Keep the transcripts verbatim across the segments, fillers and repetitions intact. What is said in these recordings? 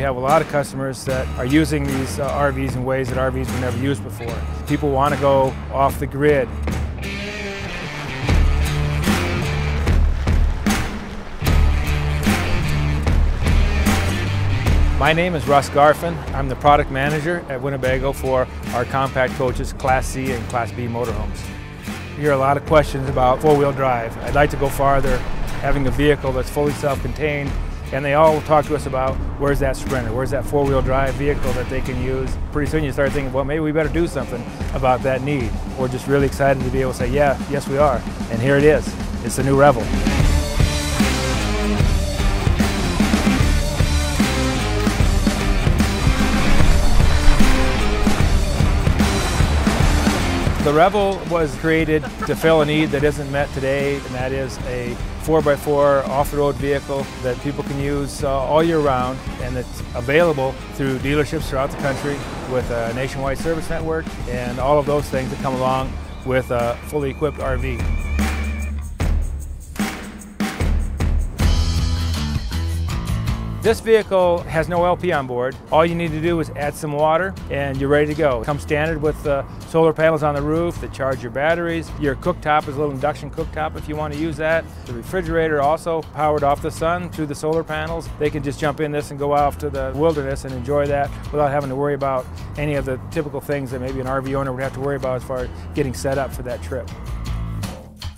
We have a lot of customers that are using these uh, R Vs in ways that R Vs were never used before. People want to go off the grid. My name is Russ Garfin. I'm the product manager at Winnebago for our compact coaches, Class C and Class B motorhomes. You hear a lot of questions about four-wheel drive. I'd like to go farther, having a vehicle that's fully self-contained, and they all talk to us about where's that Sprinter, where's that four-wheel drive vehicle that they can use. Pretty soon you start thinking, well, maybe we better do something about that need. We're just really excited to be able to say, yeah, yes we are, and here it is. It's the new Revel. The Revel was created to fill a need that isn't met today, and that is a four by four off-the-road vehicle that people can use uh, all year round, and it's available through dealerships throughout the country with a nationwide service network and all of those things that come along with a fully equipped R V. This vehicle has no L P on board. All you need to do is add some water and you're ready to go. It comes standard with uh, solar panels on the roof that charge your batteries. Your cooktop is a little induction cooktop if you want to use that. The refrigerator also powered off the sun through the solar panels. They can just jump in this and go off to the wilderness and enjoy that without having to worry about any of the typical things that maybe an R V owner would have to worry about as far as getting set up for that trip.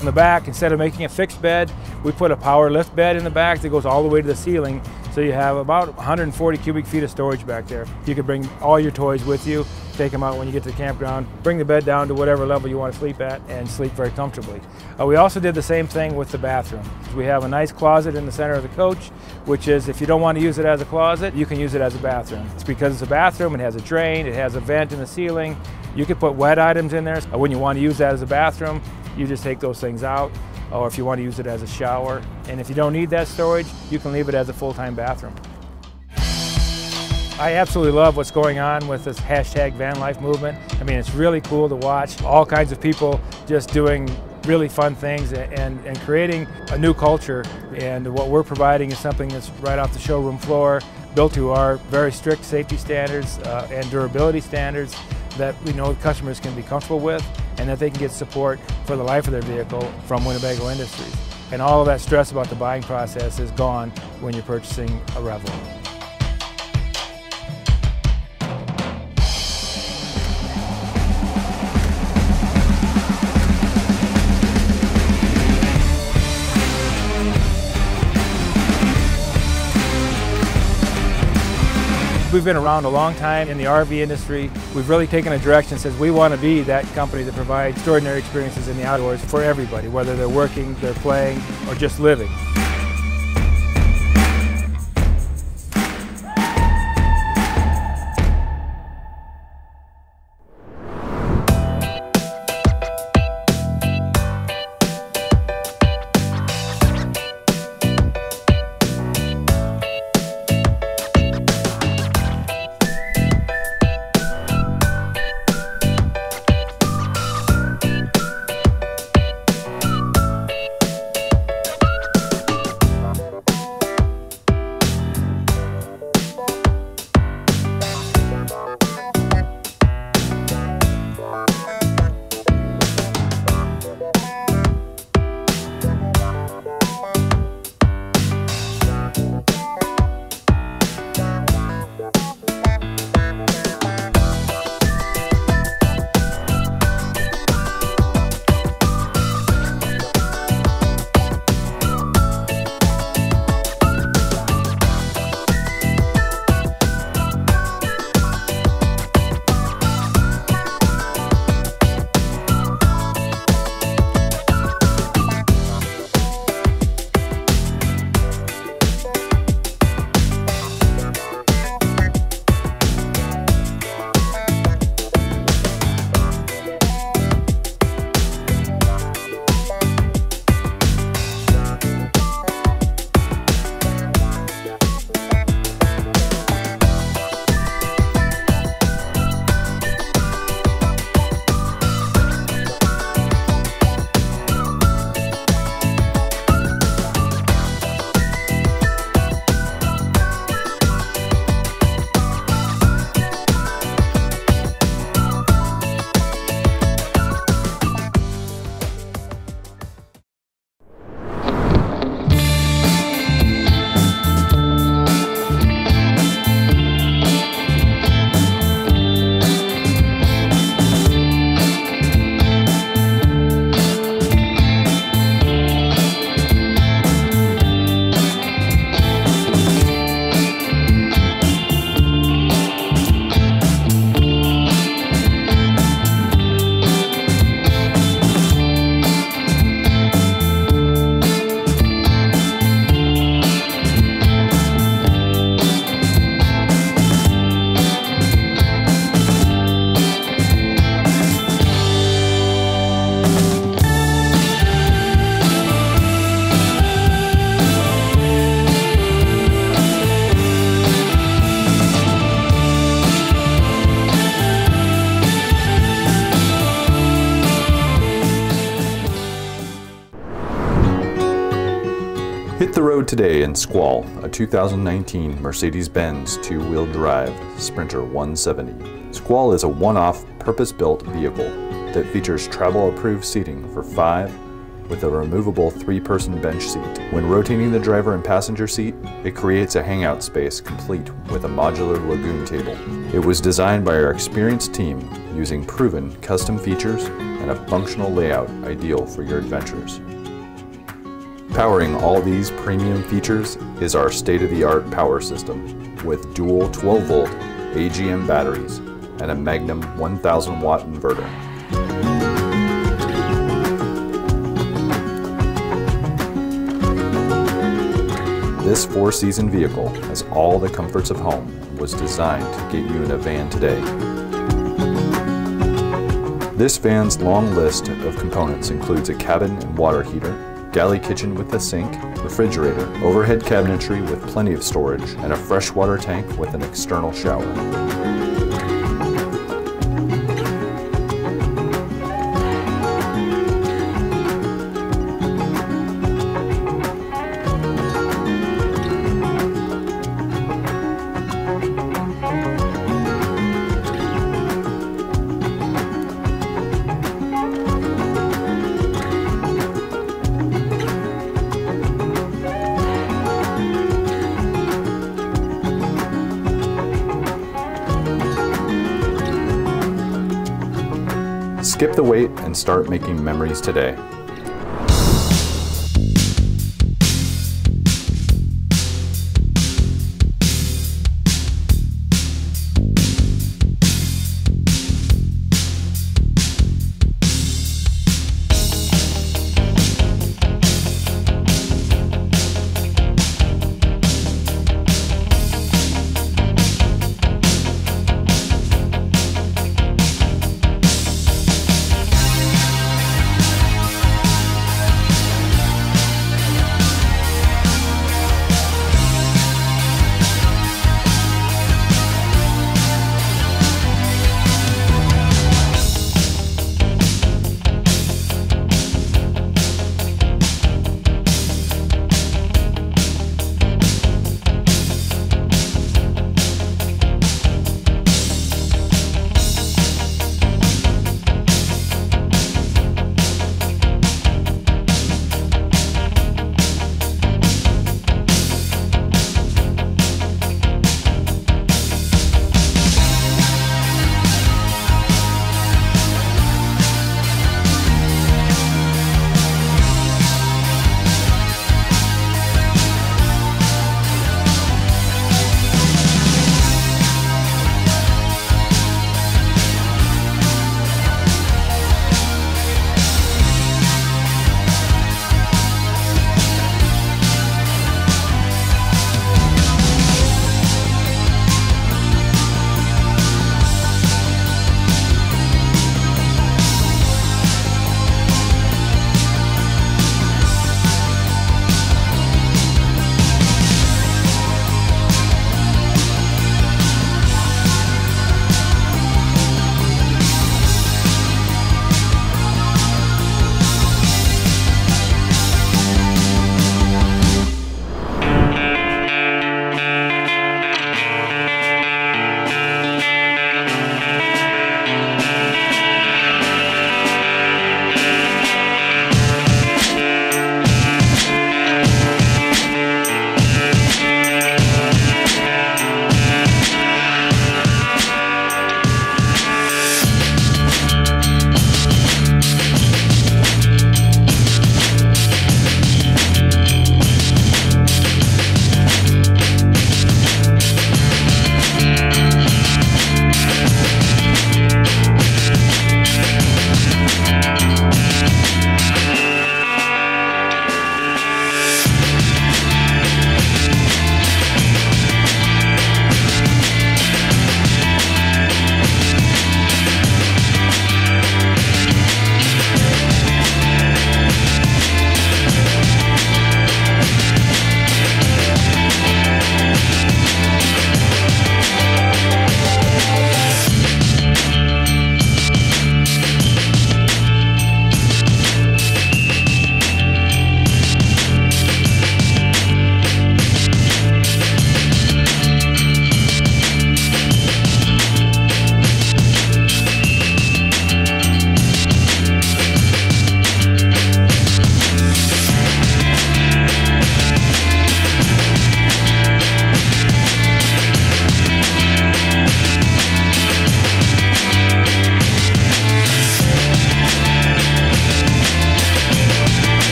In the back, instead of making a fixed bed, we put a power lift bed in the back that goes all the way to the ceiling, so you have about one hundred forty cubic feet of storage back there. You can bring all your toys with you, take them out when you get to the campground, bring the bed down to whatever level you want to sleep at, and sleep very comfortably. Uh, we also did the same thing with the bathroom. We have a nice closet in the center of the coach, which is, if you don't want to use it as a closet, you can use it as a bathroom. It's because it's a bathroom, it has a drain, it has a vent in the ceiling. You could put wet items in there. When you want to use that as a bathroom, you just take those things out, or if you want to use it as a shower. And if you don't need that storage, you can leave it as a full-time bathroom. I absolutely love what's going on with this hashtag van life movement. I mean, it's really cool to watch all kinds of people just doing really fun things and, and creating a new culture. And what we're providing is something that's right off the showroom floor, built to our very strict safety standards uh, and durability standards that we know customers can be comfortable with, and that they can get support for the life of their vehicle from Winnebago Industries. And all of that stress about the buying process is gone when you're purchasing a Revel. We've been around a long time in the R V industry. We've really taken a direction that says we want to be that company that provides extraordinary experiences in the outdoors for everybody, whether they're working, they're playing, or just living. the road today in Squall, a two thousand nineteen Mercedes-Benz two-wheel drive Sprinter one seventy. Squall is a one-off purpose-built vehicle that features travel-approved seating for five with a removable three-person bench seat. When rotating the driver and passenger seat, it creates a hangout space complete with a modular lagoon table. It was designed by our experienced team using proven custom features and a functional layout ideal for your adventures. Powering all these premium features is our state-of-the-art power system with dual twelve volt A G M batteries and a Magnum one thousand watt inverter. This four-season vehicle has all the comforts of home and was designed to get you in a van today. This van's long list of components includes a cabin and water heater, galley kitchen with a sink, refrigerator, overhead cabinetry with plenty of storage, and a freshwater tank with an external shower. Skip the wait and start making memories today.